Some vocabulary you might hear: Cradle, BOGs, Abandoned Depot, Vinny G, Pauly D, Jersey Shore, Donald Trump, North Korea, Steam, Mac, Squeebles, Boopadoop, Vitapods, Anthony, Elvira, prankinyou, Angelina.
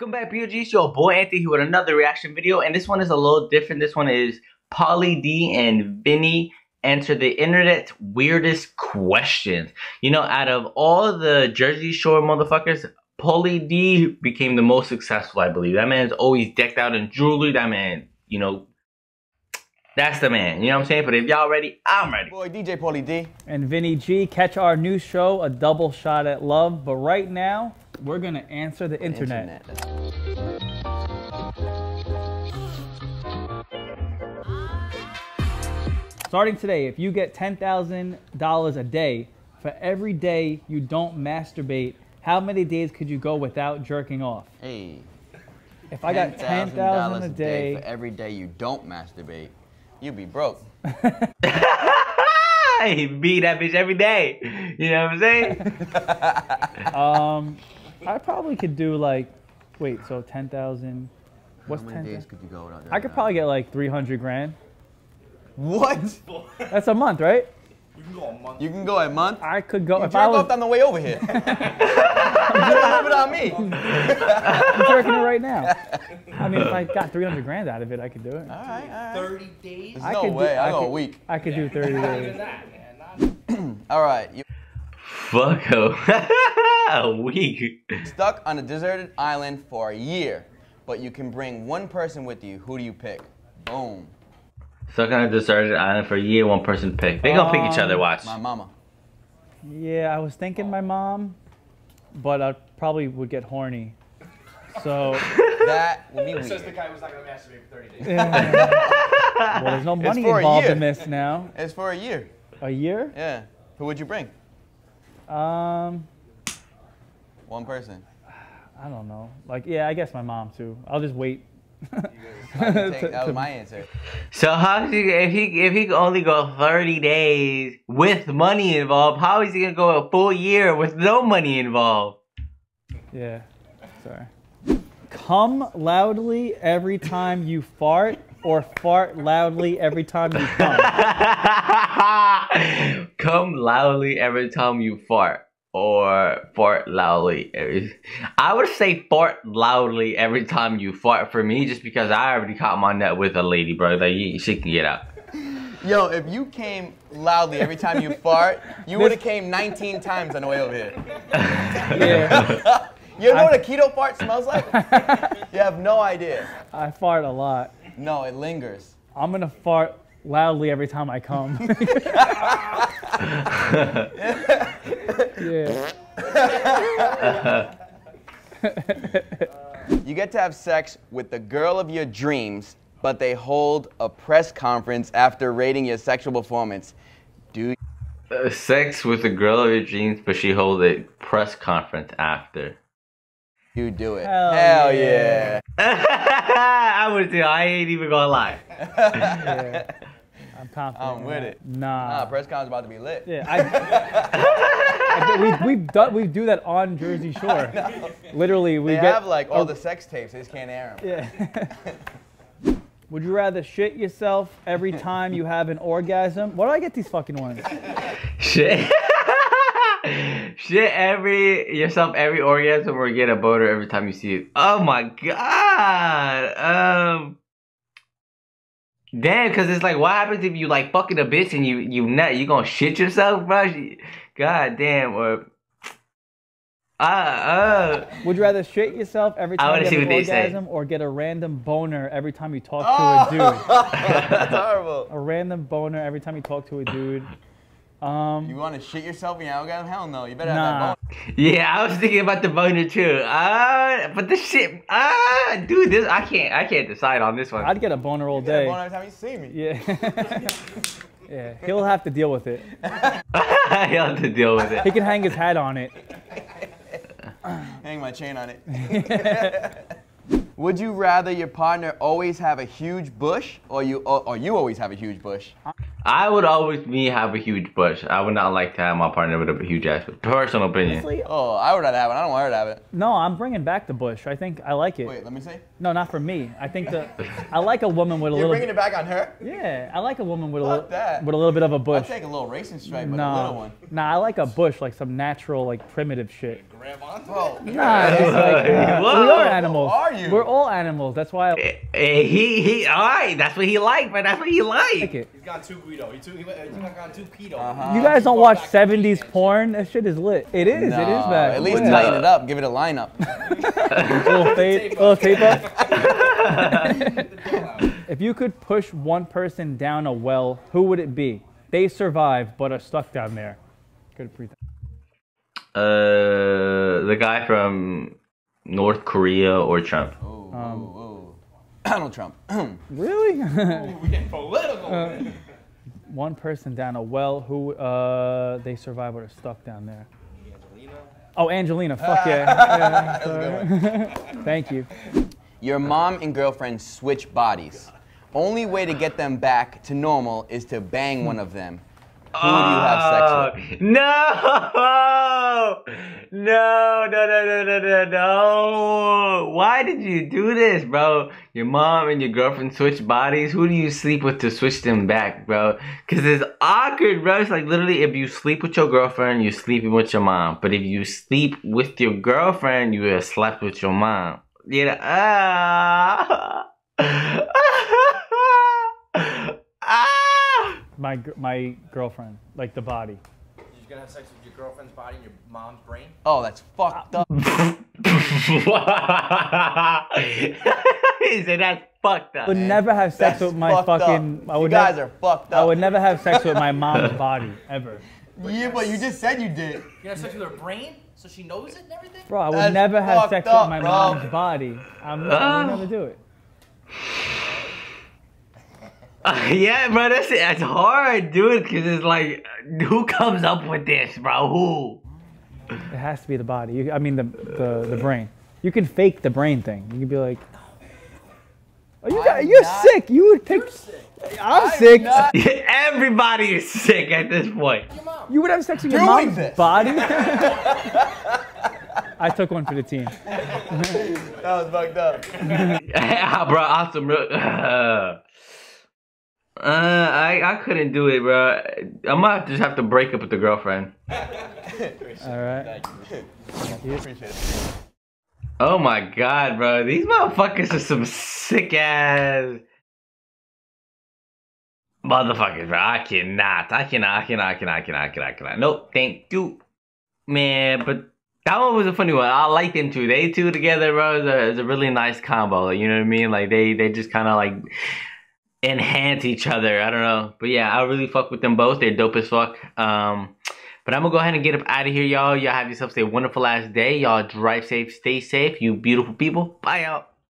Welcome back, BOGs. It's your boy Anthony here with another reaction video, and this one is a little different. This one is Pauly D and Vinny answer the internet's weirdest questions. You know, out of all the Jersey Shore motherfuckers, Pauly D became the most successful, I believe. That man's always decked out in jewelry. That man, you know, that's the man. You know what I'm saying? But if y'all ready, I'm ready. Boy, DJ Pauly D. And Vinny G. Catch our new show, A Double Shot at Love. But right now, we're gonna answer the internet. Starting today, if you get $10,000 a day for every day you don't masturbate, how many days could you go without jerking off? Hey. If I got $10,000 a day for every day you don't masturbate, you'd be broke. Hey, beat that bitch every day. You know what I'm saying? I probably could do like, wait, so 10,000. What's 10,000? How many days could you go without that? I could probably get like 300 grand. What? That's a month, right? You can go a month. You can go a month? I could go. You if jerk I was off on the way over here. You're without me. I'm jerking it right now. I mean, if I got 300 grand out of it, I could do it. All right. 30 days? There's no way. I go a week. I could do 30 days. All right. Fuck a week. Stuck on a deserted island for a year, but you can bring one person with you. Who do you pick? Boom. Stuck on a deserted island for a year, one person pick. They gonna pick each other, watch. My mama. Yeah, I was thinking my mom, but I probably would get horny. So that would be weird. Says the guy who's not gonna masturbate for 30 days. Yeah. Well, there's no money involved in this now. It's for a year. A year? Yeah. Who would you bring? One person. I don't know. Like, yeah, I guess my mom too. I'll just wait. That was my answer. So how is he, if he can only go 30 days with money involved, how is he gonna go a full year with no money involved? Yeah, sorry. Come loudly every time you fart, or fart loudly every time you come. Come loudly every time you fart. Or fart loudly. I would say fart loudly every time you fart for me, just because I already caught my nut with a lady, bro. Like, she can get out. Yo, if you came loudly every time you fart, you would have came 19 times on the way over here. Yeah. You know what a keto fart smells like? You have no idea. I fart a lot. No, it lingers. I'm gonna fart loudly every time I come. Yeah. You get to have sex with the girl of your dreams, but they hold a press conference after rating your sexual performance. Do sex with the girl of your dreams, but she holds a press conference after. You do it. Hell yeah. I would do. I ain't even gonna lie. Yeah. I'm confident. I'm with it. Nah. Press con's about to be lit. Yeah. we do that on Jersey Shore. Literally, we have like all the sex tapes. They just can't air them. Yeah. Would you rather shit yourself every time you have an orgasm? Why do I get these fucking ones? Shit. Shit every orgasm, or get a boner every time you see it. Oh my god. Damn, because it's like, what happens if you like fucking a bitch and you nut? You gonna shit yourself, bro? God damn. Or would you rather shit yourself every time you have an orgasm, or get a random boner every time you talk to a dude? That's horrible. A random boner every time you talk to a dude. You want to shit yourself in your orgasm? Hell no. You better have that boner. Yeah, I was thinking about the boner too. But this shit, dude, this I can't decide on this one. I'd get a boner all day. Get a boner every time you see me. Yeah. Yeah. He'll have to deal with it. He'll have to deal with it. He can hang his hat on it. Hang my chain on it. Would you rather your partner always have a huge bush, or you always have a huge bush? I would always have a huge bush. I would not like to have my partner with a huge ass. Personal opinion. Honestly, I would not have it. I don't want her to have it. No, I'm bringing back the bush. I think I like it. Wait, let me see. No, not for me. I think I like a woman with a little. You're bringing it back on her? Yeah, I like a woman with a little bit of a bush. I'll take a little racing stripe, but a little one. Nah, I like a bush, like some natural, like primitive shit. Grab onto it? Nah, it's like, we are animals. him. We're all animals. That's why. He all right. That's what he liked, man. That's what he liked. He's got two Guido. He got two Guido. You guys don't watch 70s porn? That shit is lit. It is. No, it is bad. At least tighten it up. Give it a lineup. Little tape up. If you could push one person down a well, who would it be? They survive, but are stuck down there. Good breathing. The guy from North Korea or Trump? Donald Trump. Really? We get political. One person down a well, who they survive but are stuck down there. Angelina? Oh, Angelina. Fuck yeah. That's a good one. Thank you. Your mom and girlfriend switch bodies. Only way to get them back to normal is to bang one of them. Who do you have sex with? No! No. Why did you do this, bro? Your mom and your girlfriend switch bodies. Who do you sleep with to switch them back, bro? Because it's awkward, bro. It's like literally if you sleep with your girlfriend, you're sleeping with your mom. But if you sleep with your girlfriend, you have slept with your mom. You know, My girlfriend, like the body. You're gonna have sex with your girlfriend's body and your mom's brain? Oh, that's fucked up. He said that's fucked up. I would never have sex with my fucking... You guys are fucked up. I would never have sex with my mom's body, ever. Yeah, but you just said you did. You're gonna have sex with her brain? So she knows it and everything? Bro, I would never have sex with my mom's body. I would never do it. Yeah, bro, that's hard, dude, because it's like, who comes up with this, bro? Who? It has to be the body. I mean, the brain. You can fake the brain thing. You can be like, oh, you're sick. You would pick. I'm sick. Everybody is sick at this point. You would have sex with your mom's body? I took one for the team. That was fucked up. Yeah, bro, awesome. I couldn't do it, bro. I might just have to break up with the girlfriend. Alright. Oh my god, bro. These motherfuckers are some sick ass motherfuckers, bro. I cannot. Nope, thank you. Man, but that one was a funny one. I like them two. They two together, bro, is a really nice combo. Like, you know what I mean? Like they just kinda like enhance each other. I don't know, but yeah, I really fuck with them both. They're dope as fuck. But I'm gonna go ahead and get up out of here, y'all. Y'all have yourselves a wonderful last day. Y'all drive safe, stay safe, you beautiful people. Bye out.